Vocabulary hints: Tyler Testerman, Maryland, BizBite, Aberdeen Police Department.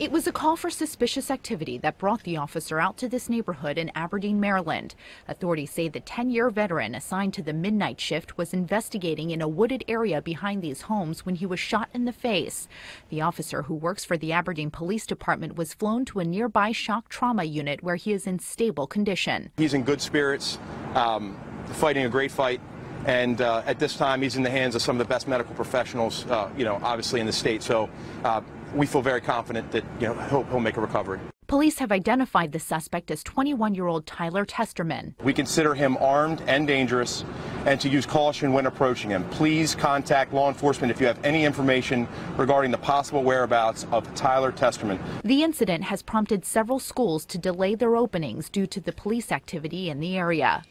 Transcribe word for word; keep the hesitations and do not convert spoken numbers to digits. It was a call for suspicious activity that brought the officer out to this neighborhood in Aberdeen, Maryland. Authorities say the ten-year veteran assigned to the midnight shift was investigating in a wooded area behind these homes when he was shot in the face. The officer, who works for the Aberdeen Police Department, was flown to a nearby shock trauma unit where he is in stable condition. He's in good spirits, um, fighting a great fight. And uh, at this time, he's in the hands of some of the best medical professionals, uh, you know, obviously in the state. So uh, we feel very confident that, you know, he'll, he'll make a recovery. Police have identified the suspect as twenty-one-year-old Tyler Testerman. We consider him armed and dangerous, and to use caution when approaching him. Please contact law enforcement if you have any information regarding the possible whereabouts of Tyler Testerman. The incident has prompted several schools to delay their openings due to the police activity in the area.